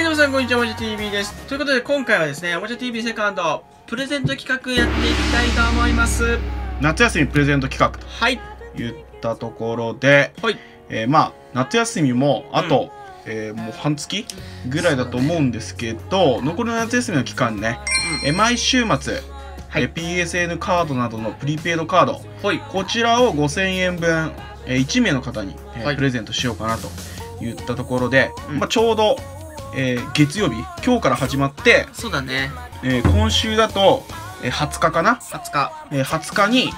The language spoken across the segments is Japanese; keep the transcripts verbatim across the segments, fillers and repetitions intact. はい、どうも皆さん、こんにちは、おもちゃ ティーブイ です。ということで、今回はですね、おもちゃ ティーブイ セカンド、プレゼント企画やっていきたいと思います。夏休みプレゼント企画と言ったところで、はい、えー、まあ、夏休みも、あと、うん、えー、もう半月ぐらいだと思うんですけど、ね、残りの夏休みの期間ね、うん、え毎週末、はい、ピーエスエヌ カードなどのプリペイドカード、はい、こちらをごせんえんぶん、えー、いち名の方に、えーはい、プレゼントしようかなと言ったところで、うん、まあ、ちょうど、えー、月曜日今日から始まって、そうだね、えー、今週だと、えー、はつかかな、はつか、えー、はつかに、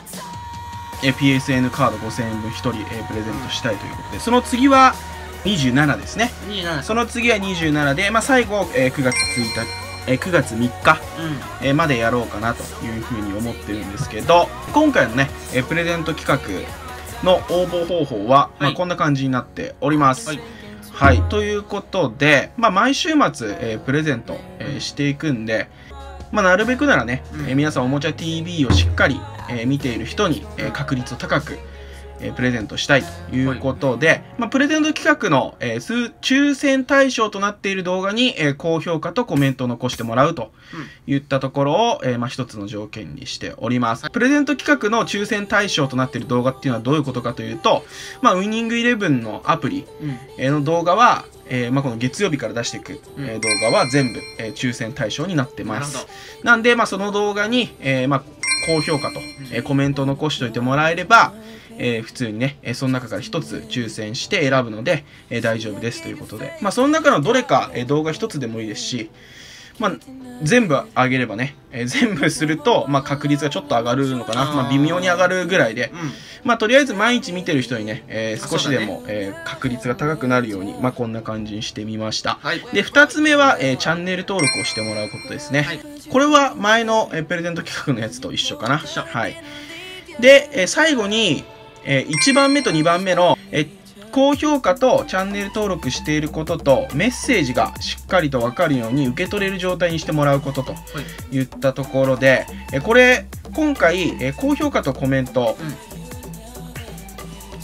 えー、ピーエスエヌ カードごせんえんぶんひとり、えー、プレゼントしたいということで、うん、その次はにじゅうしちですね。にじゅうしち、その次はにじゅうしちで、まあ、最後、えー、くがつついたち、えー、くがつみっか、うん、えー、までやろうかなというふうに思ってるんですけど、今回のね、えー、プレゼント企画の応募方法は、はい、まあ、こんな感じになっております。はいはい、ということで、まあ、毎週末、えー、プレゼント、えー、していくんで、まあ、なるべくならね、うん、えー、皆さんおもちゃ ティーブイ をしっかり、えー、見ている人に、えー、確率を高く、えー、プレゼントしたいということで、はい、まあ、プレゼント企画の、えー、抽選対象となっている動画に、えー、高評価とコメントを残してもらうといったところを、えーまあ、一つの条件にしております。プレゼント企画の抽選対象となっている動画っていうのはどういうことかというと、まあ、ウィニングイレブンのアプリの動画は、えーまあ、この月曜日から出していく、うん、動画は全部、えー、抽選対象になってます。なるほど。なんで、まあ、その動画に、えーまあ、高評価と、えー、コメントを残しておいてもらえれば、えー、普通にね、えー、その中からひとつ抽選して選ぶので、えー、大丈夫ですということで、まあ、その中のどれか、えー、動画ひとつでもいいですし、まあ、全部あげればね、えー、全部すると、まあ、確率がちょっと上がるのかな、あー、まあ、微妙に上がるぐらいで、うん、まあ、とりあえず毎日見てる人にね、えー、少しでも、ね、えー、確率が高くなるように、まあ、こんな感じにしてみました。はい、でふたつめは、えー、チャンネル登録をしてもらうことですね。はい、これは前の、えー、プレゼント企画のやつと一緒かな。はい、で、えー、最後にえー、いちばんめとにばんめの、えー、高評価とチャンネル登録していることとメッセージがしっかりと分かるように受け取れる状態にしてもらうことといったところで、えー、これ今回、えー、高評価とコメント、うん、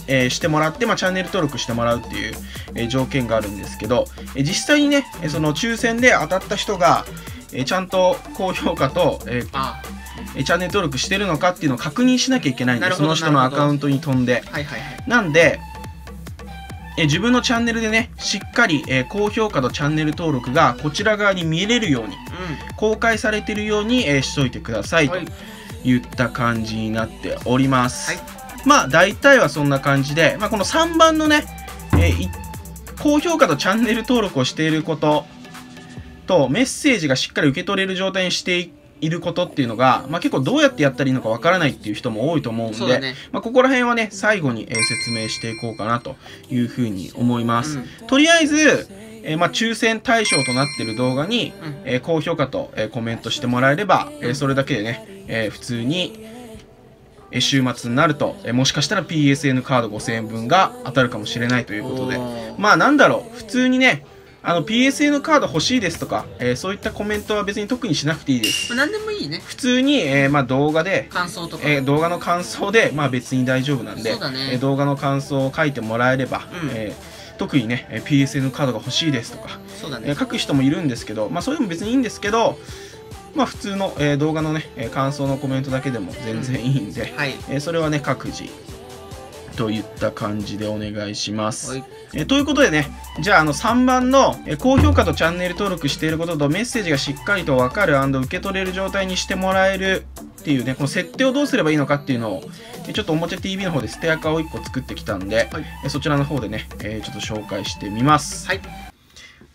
えー、してもらって、まあ、チャンネル登録してもらうっていう、えー、条件があるんですけど、えー、実際にね、その抽選で当たった人が、えー、ちゃんと高評価と、えーああチャンネル登録してるのかっていうのを確認しなきゃいけないんで、その人のアカウントに飛んで、なんでえ自分のチャンネルでね、しっかり、えー、高評価とチャンネル登録がこちら側に見れるように、うん、公開されてるように、えー、しといてくださいといった感じになっております。はい、まあ大体はそんな感じで、まあ、このさんばんのね、えー、高評価とチャンネル登録をしていることとメッセージがしっかり受け取れる状態にしていくいることっていうのが、まあ、結構どうやってやったらいいのかわからないっていう人も多いと思うんで、ね、まあここら辺はね、最後に、えー、説明していこうかなというふうに思います。うん、とりあえず、えー、まあ抽選対象となっている動画に、うん、えー、高評価と、えー、コメントしてもらえれば、うん、えー、それだけでね、えー、普通に、えー、週末になると、えー、もしかしたら ピーエスエヌ カードごせんえんぶんが当たるかもしれないということで、まあなんだろう、普通にね、あの ピーエスエヌ カード欲しいですとか、えー、そういったコメントは別に特にしなくていいです。何でもいいね。普通に、えーまあ、動画で感想とか、えー、動画の感想で、まあ、別に大丈夫なんで、そうだね、えー、動画の感想を書いてもらえれば、うん、えー、特にね、えー、ピーエスエヌ カードが欲しいですとか、そうだね、えー、書く人もいるんですけど、まあ、それでも別にいいんですけど、まあ、普通の、えー、動画のね、感想のコメントだけでも全然いいんで、うん、はい、えー、それはね、各自といった感じでお願いします。はい、えということでね、じゃあ、あのさんばんのえ高評価とチャンネル登録していることとメッセージがしっかりと分かる&受け取れる状態にしてもらえるっていうね、この設定をどうすればいいのかっていうのを、ちょっとおもちゃ ティーブイ の方で捨てアカをいっこ作ってきたんで、はい、そちらの方でね、えー、ちょっと紹介してみます。はい、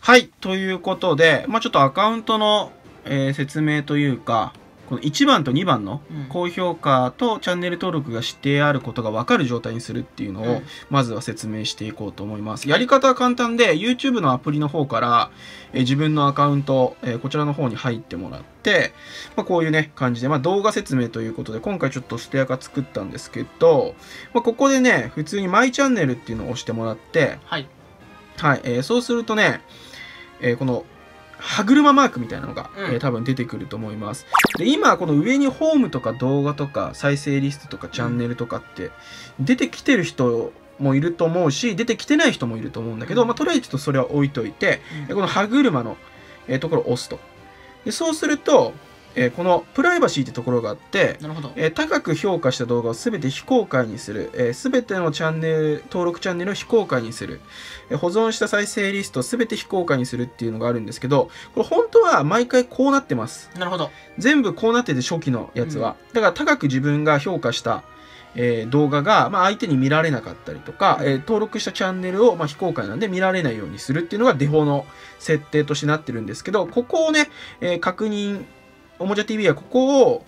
はい、ということで、まあ、ちょっとアカウントの、えー、説明というか、このいちばんとにばんの高評価とチャンネル登録がしてあることが分かる状態にするっていうのを、まずは説明していこうと思います。やり方は簡単で、YouTube のアプリの方からえ自分のアカウント、えこちらの方に入ってもらって、まあ、こういうね、感じで、まあ、動画説明ということで、今回ちょっと捨てアカ作ったんですけど、まあ、ここでね、普通にマイチャンネルっていうのを押してもらって、はい、はい、えー、そうするとね、えー、この歯車マークみたいなのが、うん、えー、多分出てくると思います。で、今この上にホームとか動画とか再生リストとかチャンネルとかって出てきてる人もいると思うし、出てきてない人もいると思うんだけど、まあ、とりあえずちょっとそれは置いといて、この歯車のところを押すと。でそうすると、えー、このプライバシーってところがあって、えー、高く評価した動画を全て非公開にする、えー、全てのチャンネル登録チャンネルを非公開にする、えー、保存した再生リストを全て非公開にするっていうのがあるんですけど、これ本当は毎回こうなってます。なるほど。全部こうなってて、初期のやつは、うん、だから高く自分が評価した、えー、動画が、まあ、相手に見られなかったりとか、うん、えー、登録したチャンネルを、まあ、非公開なんで見られないようにするっていうのがデフォの設定としてなってるんですけど、ここをね、えー、確認おもちゃ ティーブイ はここを、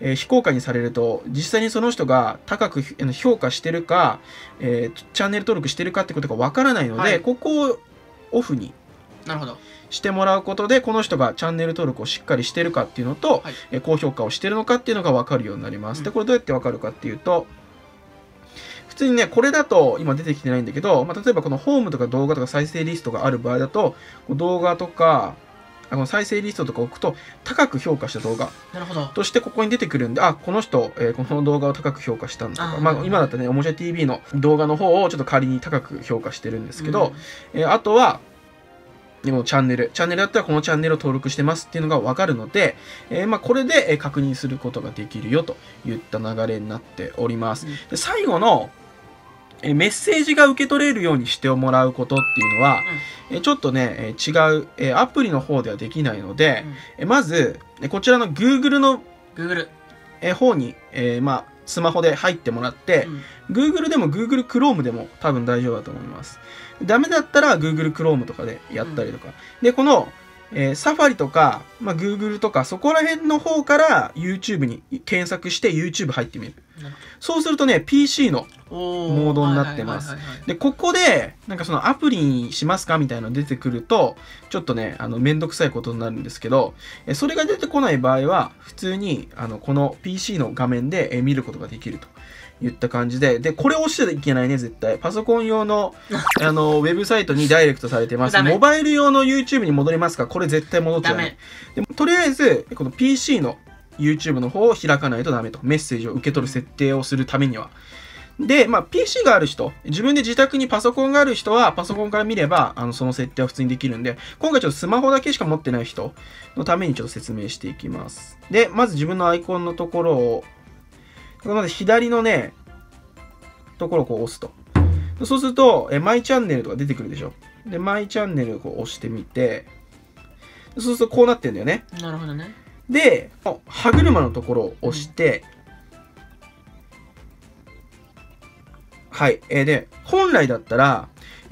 えー、非公開にされると、実際にその人が高く評価してるか、えー、チャンネル登録してるかってことがわからないので、はい、ここをオフにしてもらうことで、この人がチャンネル登録をしっかりしてるかっていうのと、はい、えー、高評価をしてるのかっていうのがわかるようになります。うん、でこれどうやってわかるかっていうと、普通にね、これだと今出てきてないんだけど、まあ、例えばこのホームとか動画とか再生リストがある場合だと、動画とかこの再生リストとか置くと、高く評価した動画としてここに出てくるんで、あ、この人、えー、この動画を高く評価したんだとか、まあ、今だったらね、おもちゃ ティーブイ の動画の方をちょっと仮に高く評価してるんですけど、うん、えー、あとはこのチャンネルチャンネルだったらこのチャンネルを登録してますっていうのが分かるので、えー、まあ、これで確認することができるよといった流れになっております。うん、で最後のメッセージが受け取れるようにしてもらうことっていうのは、うん、ちょっとね、違うアプリの方ではできないので、うん、まずこちらの Google の Google 方に、えーまあ、スマホで入ってもらって、うん、Google でも Google Chrome でも多分大丈夫だと思います。ダメだったら Google Chrome とかでやったりとか。うん、で、このえー、サファリとか、まあ、Google とかそこら辺の方から YouTube に検索して YouTube 入ってみる。そうするとね、 ピーシー のモードになってます。でここでなんかそのアプリにしますかみたいなの出てくると、ちょっとね、あのめんどくさいことになるんですけど、えそれが出てこない場合は普通にあのこの ピーシー の画面で、え見ることができるといった感じで、でこれを押しちゃいけないね、絶対。パソコン用のあのウェブサイトにダイレクトされてます。モバイル用の YouTube に戻りますか、これ絶対戻っちゃダメ。でとりあえずこの ピーシー の YouTube の方を開かないとダメと、メッセージを受け取る設定をするためには。で、まあ、ピーシー がある人、自分で自宅にパソコンがある人は、パソコンから見れば、あのその設定は普通にできるんで、今回ちょっとスマホだけしか持ってない人のためにちょっと説明していきます。で、まず自分のアイコンのところを、まず左のね、ところをこう押すと。そうすると、マイチャンネルとか出てくるでしょ。で、マイチャンネルをこう押してみて、そうするとこうなってるんだよね。なるほどね。で、歯車のところを押して、うん、はい。えー、で、本来だったら、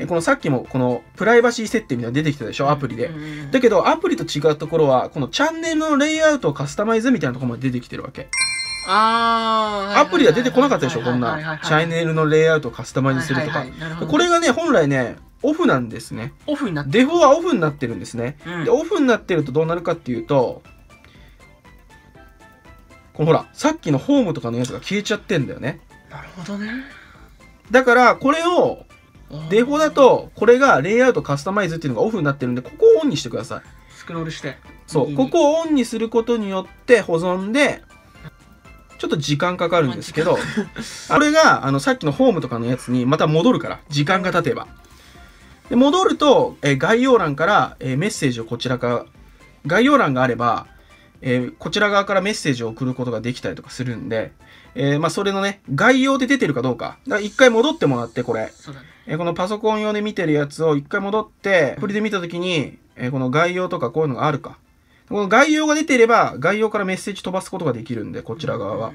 このさっきもこのプライバシー設定みたいなの出てきたでしょ、アプリで。だけど、アプリと違うところは、このチャンネルのレイアウトをカスタマイズみたいなところまで出てきてるわけ。あー、アプリでは出てこなかったでしょ、こんな。チャンネルのレイアウトをカスタマイズするとか。これがね、本来ね、オフなんですね。オフになってる。デフォはオフになってるんですね。うん、で、オフになってるとどうなるかっていうと、このほら、さっきのホームとかのやつが消えちゃってんだよね。なるほどね。だから、これを、デフォだと、これがレイアウトカスタマイズっていうのがオフになってるんで、ここをオンにしてください。スクロールして。そう、ここをオンにすることによって、保存で、ちょっと時間かかるんですけど、これが、あの、さっきのホームとかのやつにまた戻るから、時間が経てば。で戻ると、え概要欄から、えメッセージをこちらから、概要欄があれば、えー、こちら側からメッセージを送ることができたりとかするんで、えー、まあそれのね、概要で出てるかどうか。だから一回戻ってもらって、これ。そうだね。えー、このパソコン用で見てるやつを一回戻って、アプリで見たときに、えー、この概要とかこういうのがあるか。この概要が出ていれば、概要からメッセージ飛ばすことができるんで、こちら側は。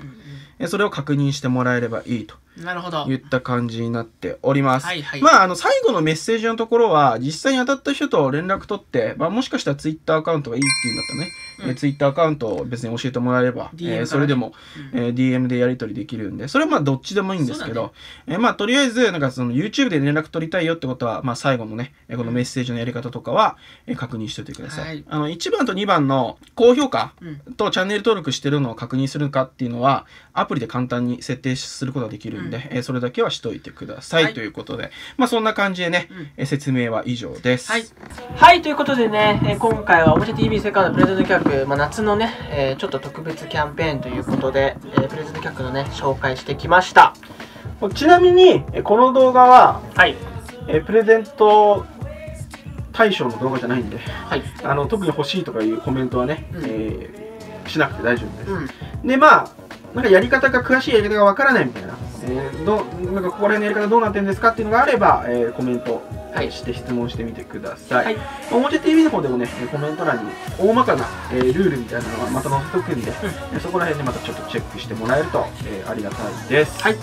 それを確認してもらえればいいと。なるほど。いった感じになっております。はいはい。まあ、あの、最後のメッセージのところは、実際に当たった人と連絡取って、まあ、もしかしたらツイッターアカウントがいいっていうんだったらね、うん、ツイッターアカウントを別に教えてもらえれば、ね、えー、それでも、うん、えー、ディーエム でやり取りできるんで、それはまあ、どっちでもいいんですけど、ね、えー、まあ、とりあえず、なんかその YouTube で連絡取りたいよってことは、まあ、最後のね、このメッセージのやり方とかは、確認しておいてください。はい、あの、いちばんとにばんの高評価とチャンネル登録してるのを確認するかっていうのは、アプリで簡単に設定することができるんで、うん、えそれだけはしといてください、はい、ということで、まあそんな感じでね、うん、説明は以上です。はい、はい、ということでね、え今回はおもちゃ ティーブイ セカンドプレゼント企画、まあ、夏のね、えー、ちょっと特別キャンペーンということで、えー、プレゼント企画のね紹介してきました。ちなみにこの動画は、はい、えプレゼント対象の動画じゃないんで、はい、あの特に欲しいとかいうコメントはね、うん、えー、しなくて大丈夫です。うん、でまあなんかやり方が詳しいやり方がわからないみたいな、えー、どなんかここら辺のやり方どうなってるんですかっていうのがあれば、えー、コメントして質問してみてください。おもちゃ ティーブイ の方でもねコメント欄に大まかな、えー、ルールみたいなのはまた載せておくんで、うん、そこら辺でまたちょっとチェックしてもらえると、えー、ありがたいです。はい。